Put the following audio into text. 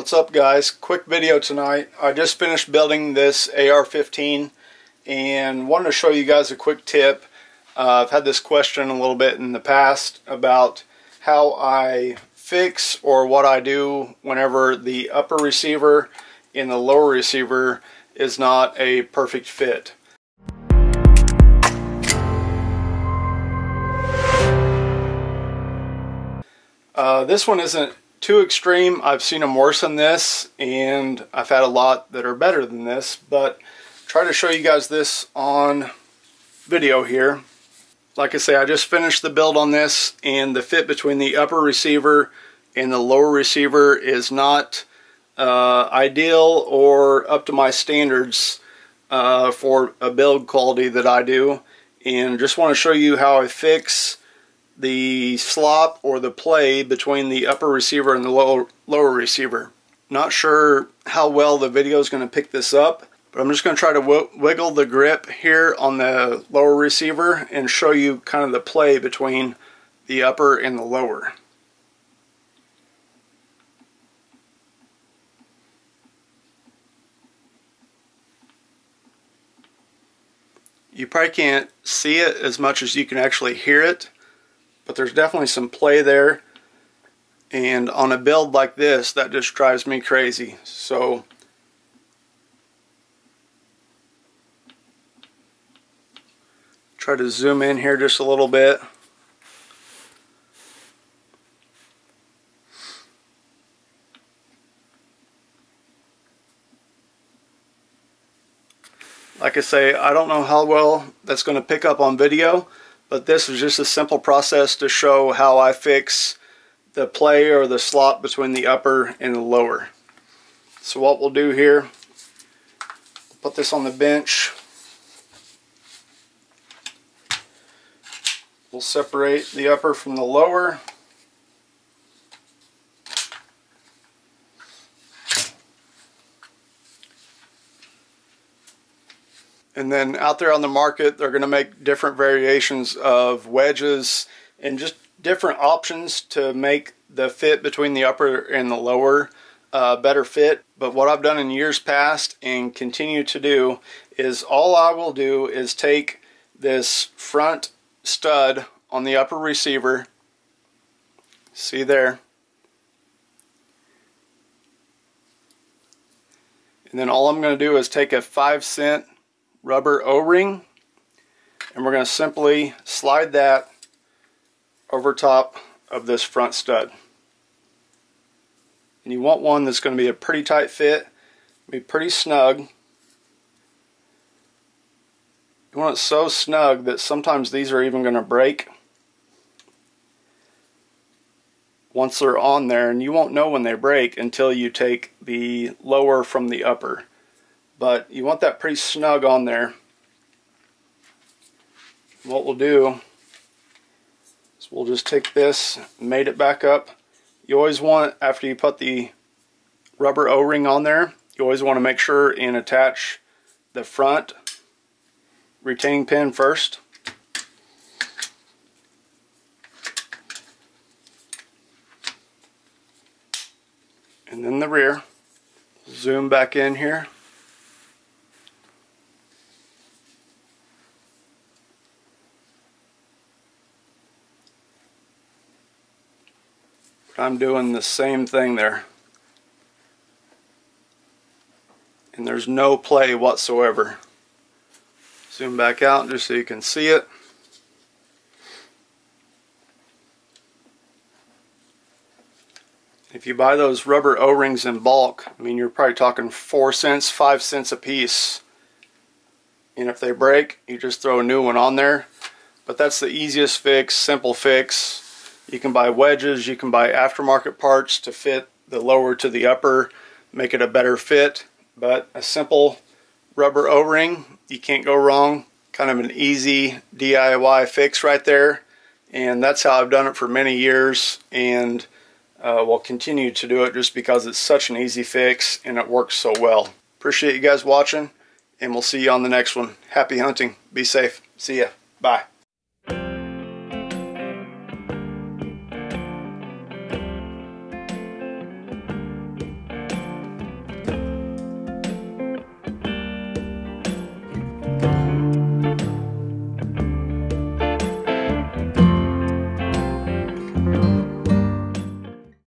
What's up, guys? Quick video tonight. I just finished building this AR-15 and wanted to show you guys a quick tip. I've had this question a little bit in the past about how I fix or what I do whenever the upper receiver and the lower receiver is not a perfect fit. This one isn't too extreme. I've seen them worse than this, and I've had a lot that are better than this, but try to show you guys this on video here. Like I say, I just finished the build on this, and the fit between the upper receiver and the lower receiver is not ideal or up to my standards for a build quality that I do, and just want to show you how I fix the slop or the play between the upper receiver and the lower receiver. Not sure how well the video is going to pick this up, but I'm just going to try to wiggle the grip here on the lower receiver and show you kind of the play between the upper and the lower. You probably can't see it as much as you can actually hear it, but there's definitely some play there, and on a build like this that just drives me crazy. So try to zoom in here just a little bit. Like I say, I don't know how well that's going to pick up on video, but this is just a simple process to show how I fix the play or the slop between the upper and the lower. So what we'll do here, put this on the bench. We'll separate the upper from the lower. And then out there on the market, they're going to make different variations of wedges and just different options to make the fit between the upper and the lower better fit. But what I've done in years past and continue to do is all I will do is take this front stud on the upper receiver, see there, and then all I'm going to do is take a 5-cent rubber O-ring, and we're going to simply slide that over top of this front stud. And you want one that's going to be a pretty tight fit, be pretty snug. You want it so snug that sometimes these are even going to break once they're on there, and you won't know when they break until you take the lower from the upper. But you want that pretty snug on there. What we'll do is we'll just take this, mate it back up. You always want, after you put the rubber O-ring on there, you always want to make sure and attach the front retaining pin first. And then the rear. Zoom back in here. I'm doing the same thing there, and there's no play whatsoever. Zoom back out just so you can see it. If you buy those rubber O-rings in bulk, I mean, you're probably talking 4 cents, 5 cents a piece, and if they break, you just throw a new one on there. But that's the easiest fix, simple fix. You can buy wedges, you can buy aftermarket parts to fit the lower to the upper, make it a better fit. But a simple rubber O-ring, you can't go wrong. Kind of an easy DIY fix right there. And that's how I've done it for many years, and will continue to do it just because it's such an easy fix and it works so well. Appreciate you guys watching, and we'll see you on the next one. Happy hunting. Be safe. See ya. Bye.